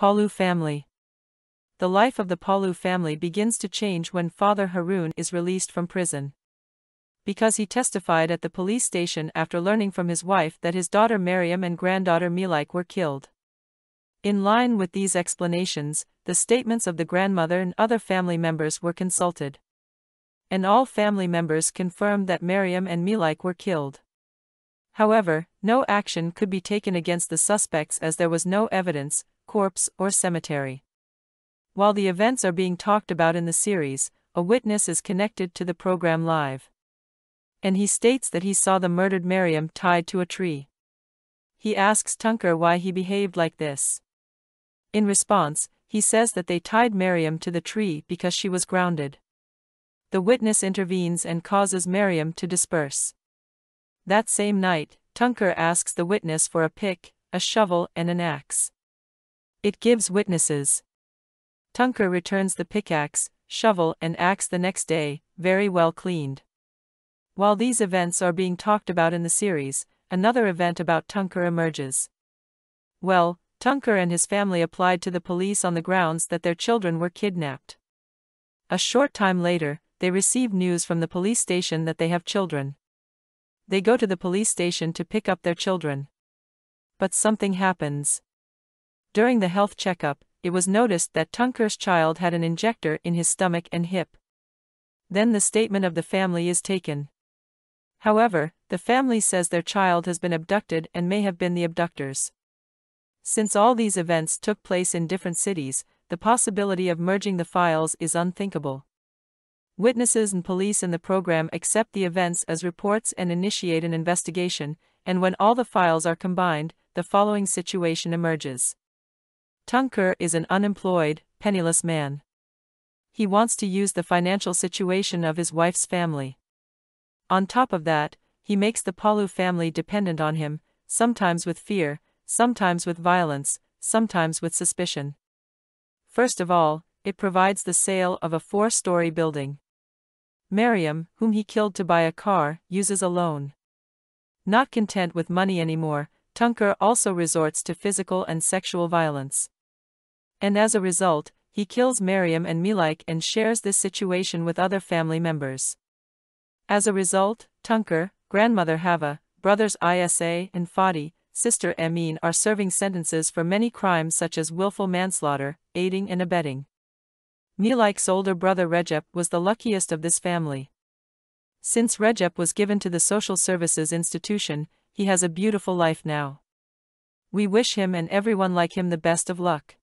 Palu family. The life of the Palu family begins to change when Father Harun is released from prison. Because he testified at the police station after learning from his wife that his daughter Meryem and granddaughter Melike were killed. In line with these explanations, the statements of the grandmother and other family members were consulted. And all family members confirmed that Meryem and Melike were killed. However, no action could be taken against the suspects as there was no evidence, corpse, or cemetery. While the events are being talked about in the series, a witness is connected to the program live. And he states that he saw the murdered Meryem tied to a tree. He asks Tuncer why he behaved like this. In response, he says that they tied Meryem to the tree because she was grounded. The witness intervenes and causes Meryem to disperse. That same night, Tuncer asks the witness for a pick, a shovel and an axe. It gives witnesses. Tuncer returns the pickaxe, shovel and axe the next day, very well cleaned. While these events are being talked about in the series, another event about Tuncer emerges. Well, Tuncer and his family applied to the police on the grounds that their children were kidnapped. A short time later, they receive news from the police station that they have children. They go to the police station to pick up their children. But something happens. During the health checkup, it was noticed that Tuncer's child had an injector in his stomach and hip. Then the statement of the family is taken. However, the family says their child has been abducted and may have been the abductors. Since all these events took place in different cities, the possibility of merging the files is unthinkable. Witnesses and police in the program accept the events as reports and initiate an investigation, and when all the files are combined, the following situation emerges. Tuncer is an unemployed, penniless man. He wants to use the financial situation of his wife's family. On top of that, he makes the Palu family dependent on him, sometimes with fear, sometimes with violence, sometimes with suspicion. First of all, it provides the sale of a 4-story building. Meryem, whom he killed to buy a car, uses a loan. Not content with money anymore, Tuncer also resorts to physical and sexual violence. And as a result, he kills Meryem and Melike and shares this situation with other family members. As a result, Tuncer, grandmother Hava, brothers Isa and Fadi, sister Amin are serving sentences for many crimes such as willful manslaughter, aiding and abetting. Melike's older brother Recep was the luckiest of this family. Since Recep was given to the social services institution, he has a beautiful life now. We wish him and everyone like him the best of luck.